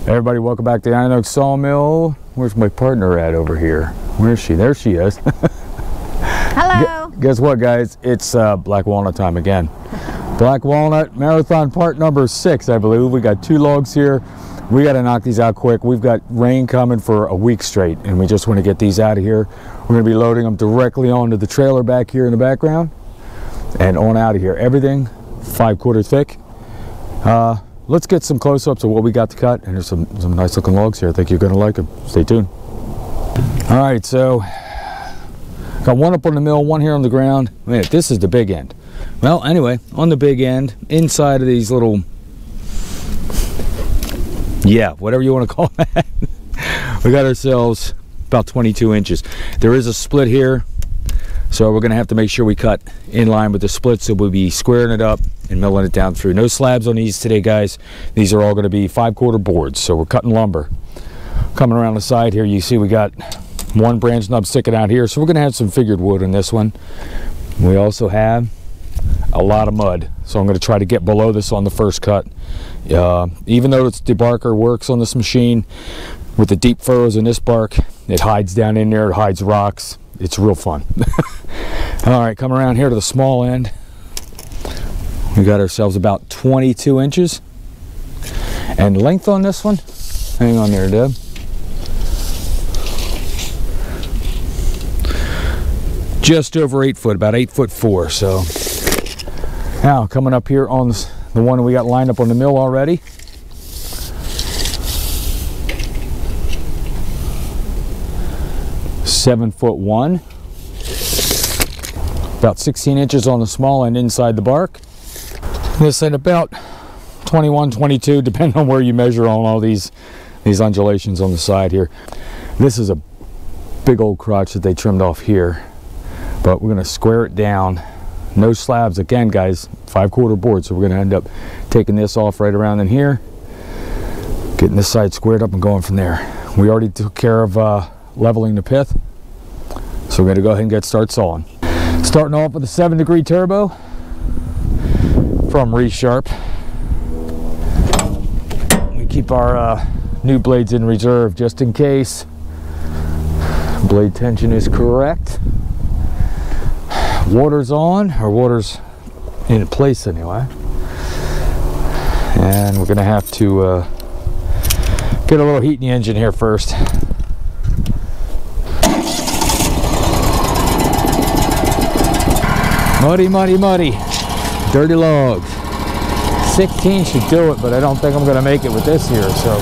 Hey everybody, welcome back to the Iron Oak Sawmill. Where's my partner at over here? Where is she? There she is. Hello. Guess what, guys? It's Black Walnut time again. Black Walnut Marathon part number 6, I believe. We got 2 logs here. We got to knock these out quick. We've got rain coming for a week straight, and we just want to get these out of here. We're going to be loading them directly onto the trailer back here in the background and on out of here. Everything 5/4 thick. Let's get some close-ups of what we got to cut, and there's some nice looking logs here. I think you're gonna like them. Stay tuned. All right, so got one up on the mill, one here on the ground. Man, this is the big end. Well, anyway, on the big end, inside of these little, yeah, whatever you wanna call that, we got ourselves about 22 inches. There is a split here, so we're gonna have to make sure we cut in line with the split, so we'll be squaring it up and milling it down through. No slabs on these today, guys. These are all going to be 5/4 boards, so we're cutting lumber. Coming around the side here, you see we got one branch nub sticking out here, so we're going to have some figured wood in this one. We also have a lot of mud, so I'm going to try to get below this on the first cut. Even though it's debarker works on this machine, with the deep furrows in this bark, it hides down in there, it hides rocks. It's real fun. All right, come around here to the small end. We got ourselves about 22 inches. And length on this one, hang on there, Deb. Just over 8 foot, about 8'4". So now coming up here on the one we got lined up on the mill already. "7'1", about 16 inches on the small end inside the bark. This at about 21, 22, depending on where you measure on all these undulations on the side here. This is a big old crotch that they trimmed off here, but we're gonna square it down. No slabs, again, guys, 5/4 board, so we're gonna end up taking this off right around in here, getting this side squared up and going from there. We already took care of leveling the pith, so we're gonna go ahead and start sawing. Starting off with a 7-degree turbo from ReSharp. We keep our new blades in reserve just in case. Blade tension is correct. Water's on, or water's in place anyway. And we're gonna have to get a little heat in the engine here first. Muddy, muddy, muddy. Dirty logs. 16 should do it, but I don't think I'm going to make it with this here, so.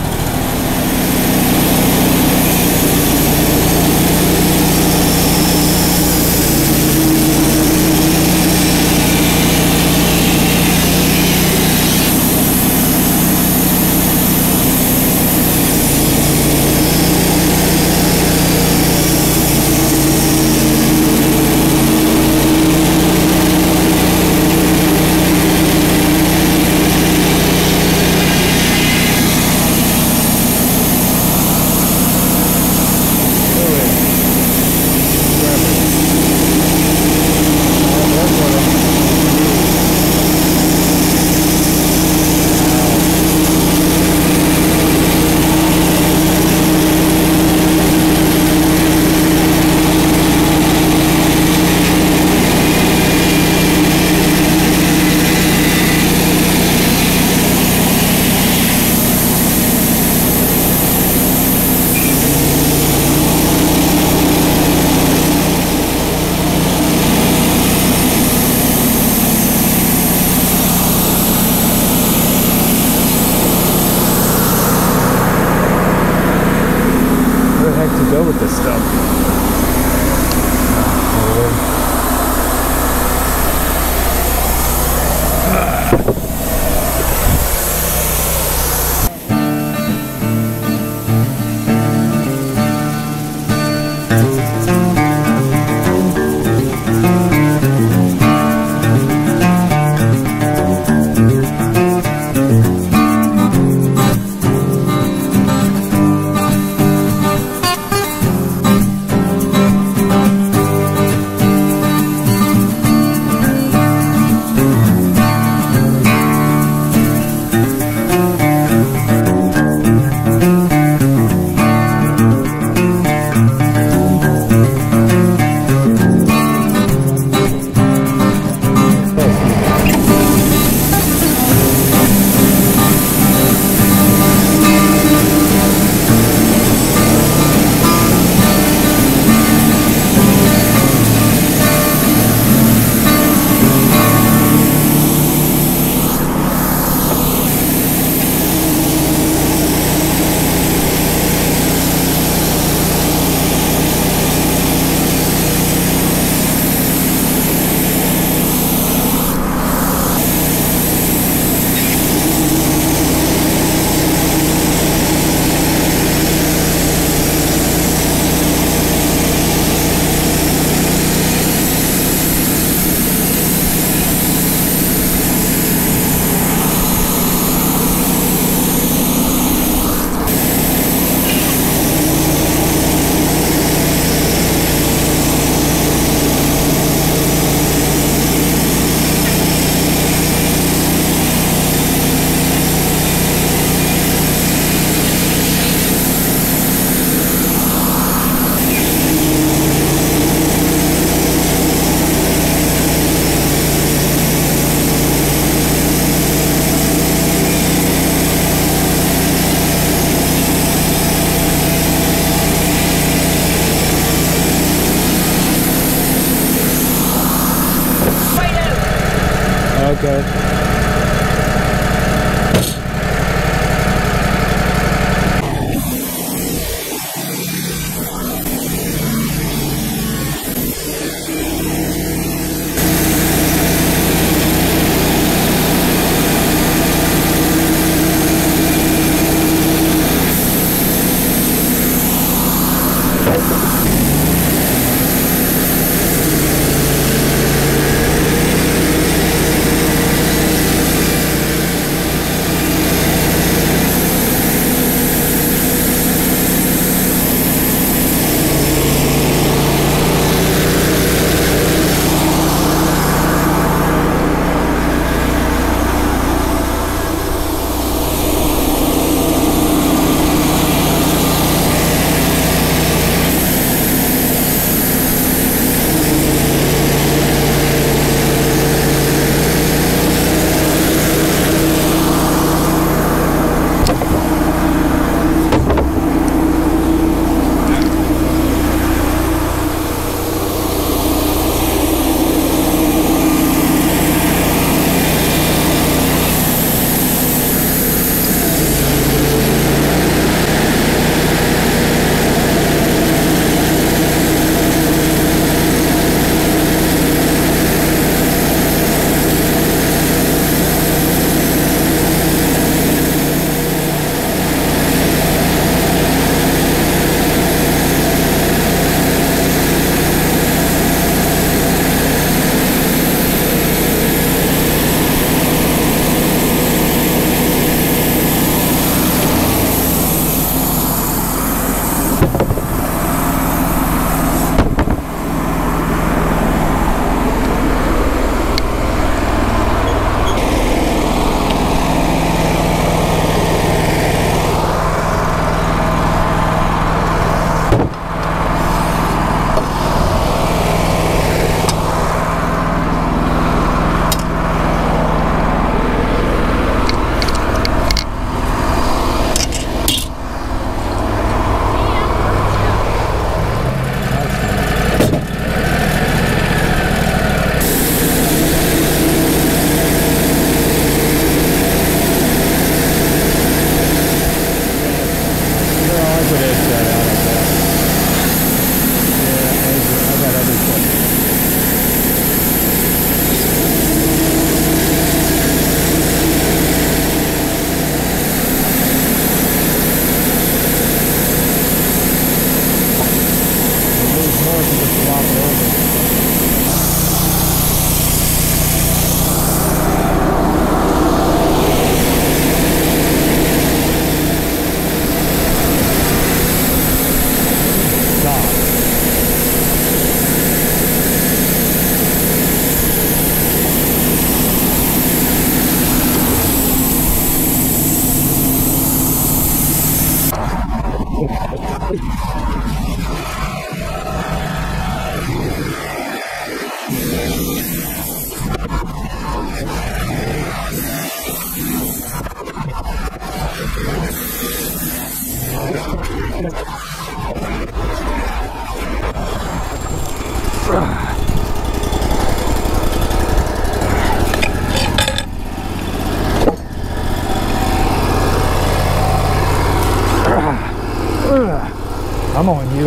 I'm on you.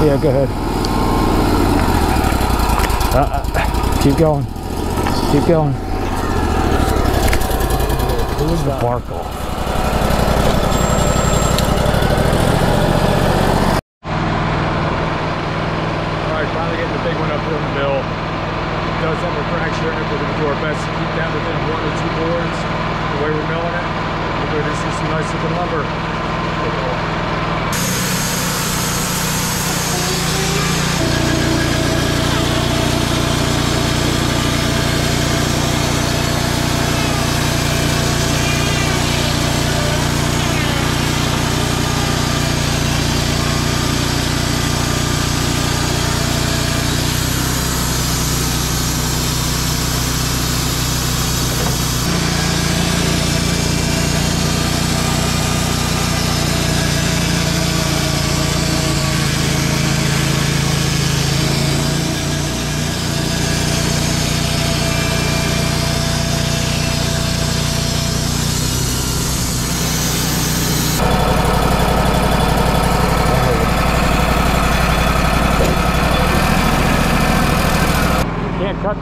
Yeah, go ahead. Keep going. Keep going. Who was that? Barkle. Alright, finally getting the big one up here in the middle. Does have a fracture, and we're going to do our best to keep that within 1 or 2 boards. The way we're milling it, we're going to see some nice looking lumber.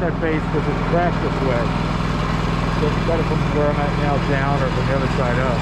That face because it's cracked this way. So it's better from where I'm at now down or from the other side up.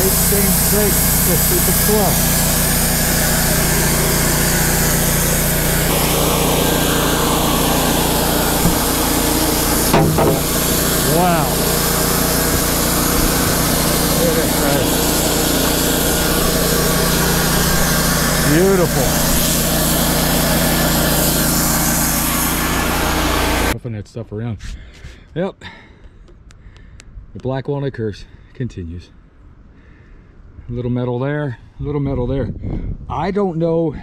tight, same thing, 50 to 12. Wow. Look at it, guys. Beautiful. Puffing that stuff around. Yep. The Black Walnut curse continues. A little metal there, a little metal there. I don't know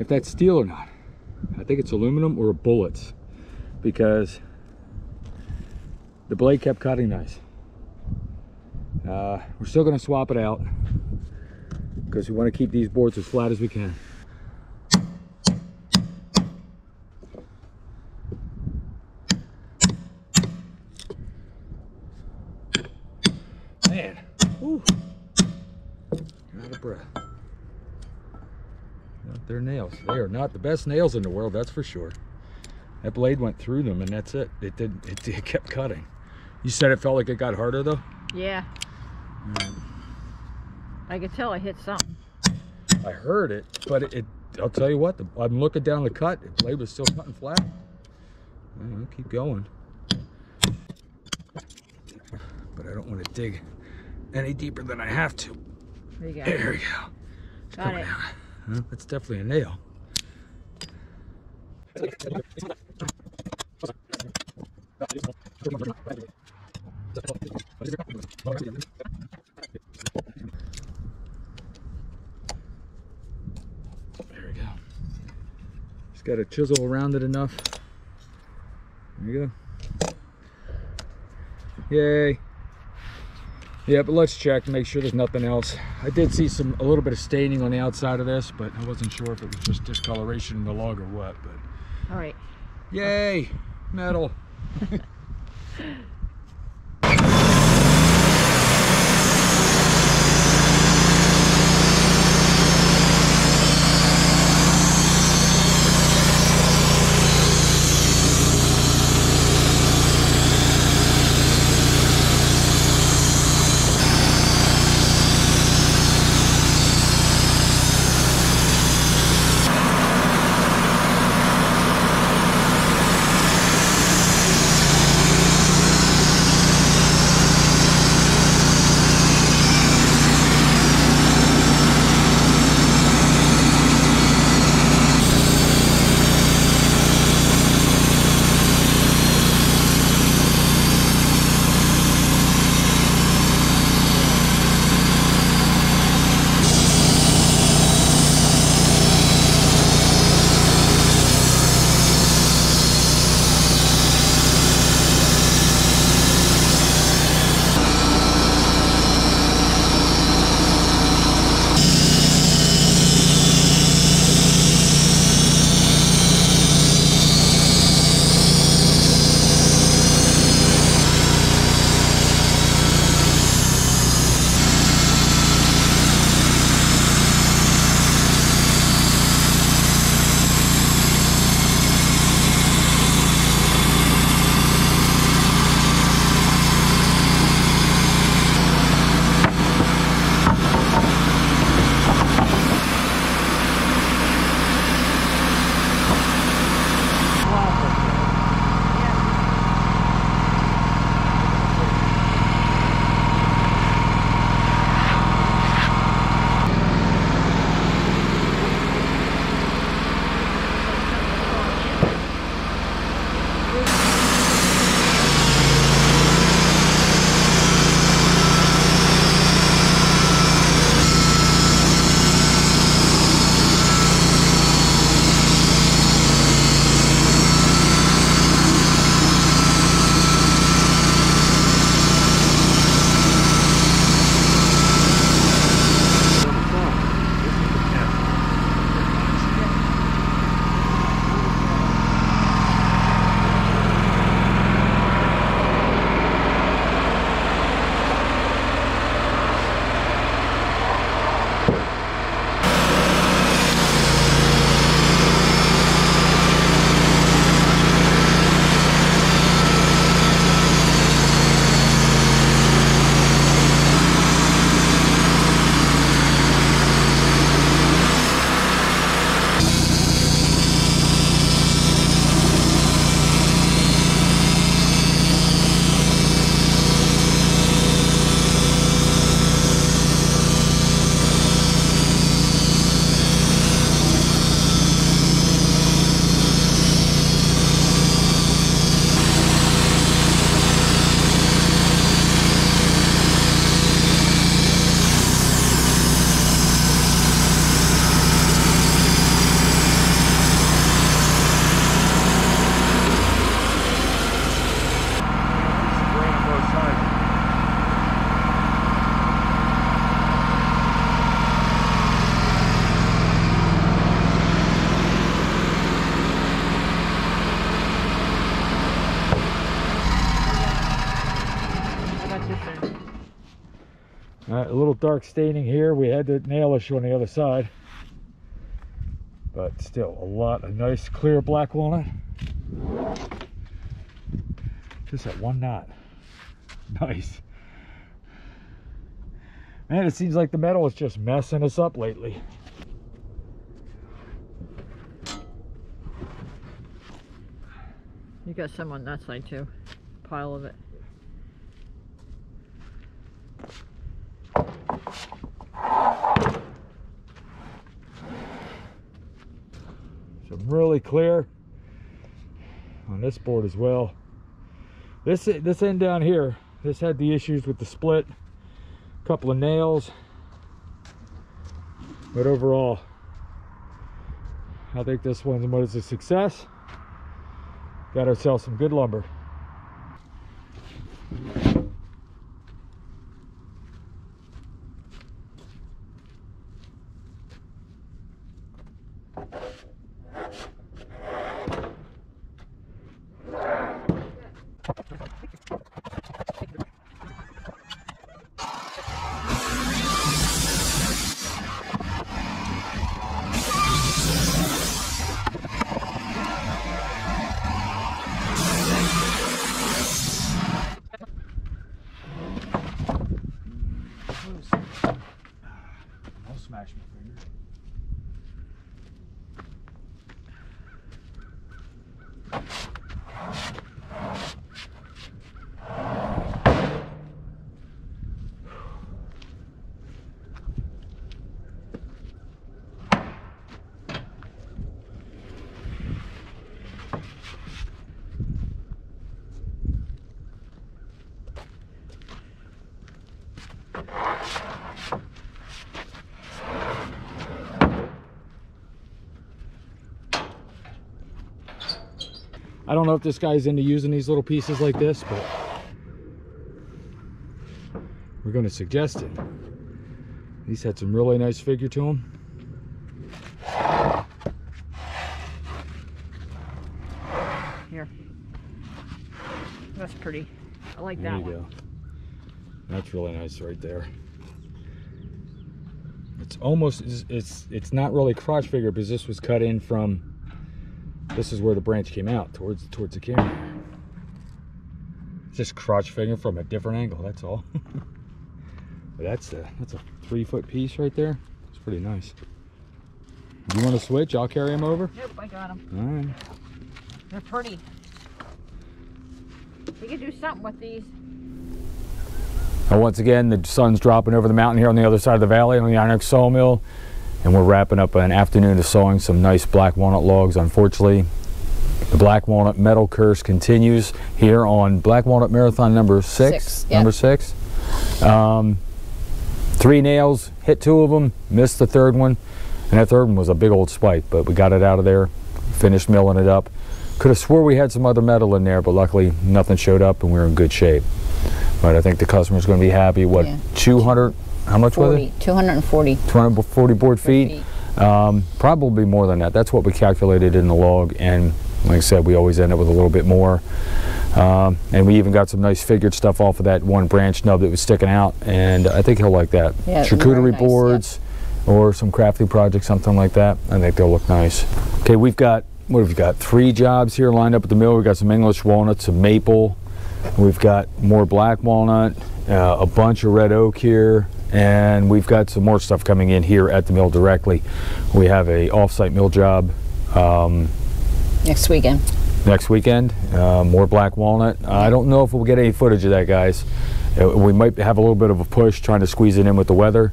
if that's steel or not. I think it's aluminum or bullets, because the blade kept cutting nice. We're still going to swap it out because we want to keep these boards as flat as we can. Man, ooh, out of breath. Not their nails. They are not the best nails in the world, that's for sure. That blade went through them, and that's it. It didn't. It kept cutting. You said it felt like it got harder, though? Yeah. I could tell I hit something. I heard it, but I'll tell you what, I'm looking down the cut. The blade was still cutting flat. I don't know, keep going. But I don't want to dig any deeper than I have to. There you go. There we go. It's got it. Out. That's definitely a nail. There we go. Just got a chisel around it enough. There you go. Yay. Yeah, but let's check and make sure there's nothing else. I did see a little bit of staining on the outside of this, but I wasn't sure if it was just discoloration in the log or what. But all right. Yay, metal. A little dark staining here. We had the nail issue on the other side, but still a lot of nice clear black walnut. Just at one knot. Nice. Man, it seems like the metal is just messing us up lately. You got some on that side too. Pile of it. Some really clear on this board as well. This end down here, this had the issues with the split, a couple of nails, but overall, I think this one's what is a success. Got ourselves some good lumber. I don't know if this guy's into using these little pieces like this, but we're going to suggest it. These had some really nice figure to them. Here. That's pretty. I like that one. There you go. That's really nice right there. It's almost, it's not really crotch figure because this was cut in from, this is where the branch came out, towards the camera. Just crotch figure from a different angle, that's all. But that's a 3 foot piece right there. It's pretty nice. You want to switch? I'll carry them over? Nope, I got them. All right. They're pretty. We could do something with these. Now, once again, the sun's dropping over the mountain here on the other side of the valley on the Iron Oak Sawmill. And we're wrapping up an afternoon of sawing some nice black walnut logs. Unfortunately, the black walnut metal curse continues here on Black Walnut Marathon number six. Yeah. Number six. Three nails, hit two of them, missed the third one. And that third one was a big old spike, but we got it out of there, finished milling it up. Could have swore we had some other metal in there, but luckily nothing showed up and we were in good shape. But I think the customer's going to be happy. What, yeah. 200? How much was it? 240. 240 board feet. Probably more than that. That's what we calculated in the log, and like I said, we always end up with a little bit more. And we even got some nice figured stuff off of that one branch nub that was sticking out, and I think he'll like that. Yeah, charcuterie nice, boards, yeah. Or some crafting project, something like that. I think they'll look nice. Okay, we've got, what have we got? Three jobs here lined up at the mill. We've got some English walnut, some maple. We've got more black walnut, a bunch of red oak here. And we've got some more stuff coming in here at the mill directly. We have a off-site mill job next weekend. Next weekend, more black walnut. I don't know if we'll get any footage of that, guys. We might have a little bit of a push trying to squeeze it in with the weather,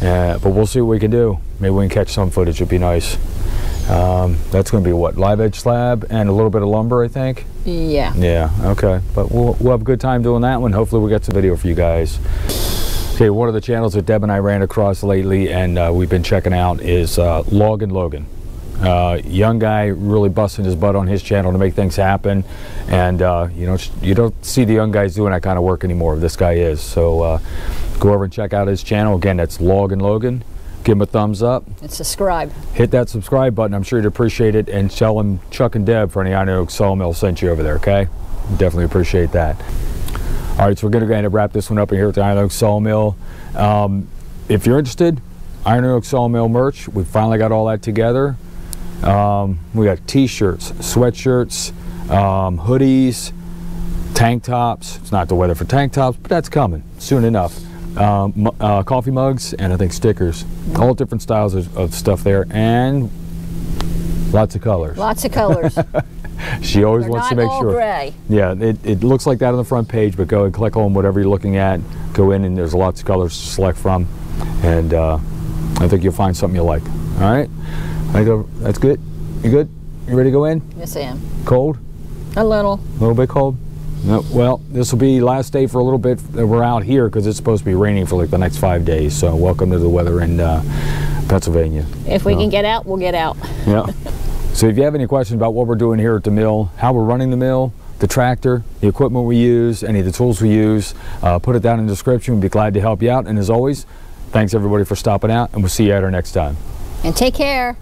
but we'll see what we can do. Maybe we can catch some footage. It'd be nice. That's going to be what, live edge slab and a little bit of lumber, I think. Yeah. Yeah. Okay. But we'll have a good time doing that one. Hopefully, we get some video for you guys. Okay, one of the channels that Deb and I ran across lately and we've been checking out is Loggin' Logan. Young guy really busting his butt on his channel to make things happen, and you don't see the young guys doing that kind of work anymore. This guy is, so go over and check out his channel. Again, that's Loggin' Logan. Give him a thumbs up and subscribe. Hit that subscribe button. I'm sure you'd appreciate it, and tell him Chuck and Deb for any Iron Oak Sawmill sent you over there, okay? Definitely appreciate that. All right, so we're going to wrap this one up here at the Iron Oak Sawmill. If you're interested, Iron Oak Sawmill merch, we finally got all that together. We got t-shirts, sweatshirts, hoodies, tank tops. It's not the weather for tank tops, but that's coming soon enough. Coffee mugs, and I think stickers. All different styles of stuff there, and lots of colors. Lots of colors. She always wants to make sure. Gray. Yeah, it looks like that on the front page, but go and click on whatever you're looking at. Go in and there's lots of colors to select from, and I think you'll find something you'll like. All right, that's good. You good? You ready to go in? Yes, I am. Cold? A little. A little bit cold? No. Well, this will be last day for a little bit that we're out here because it's supposed to be raining for like the next 5 days. So welcome to the weather in Pennsylvania. If we can get out, we'll get out. Yeah. So if you have any questions about what we're doing here at the mill, how we're running the mill, the tractor, the equipment we use, any of the tools we use, put it down in the description. We'd be glad to help you out. And as always, thanks everybody for stopping out, and we'll see you at our next time. And take care.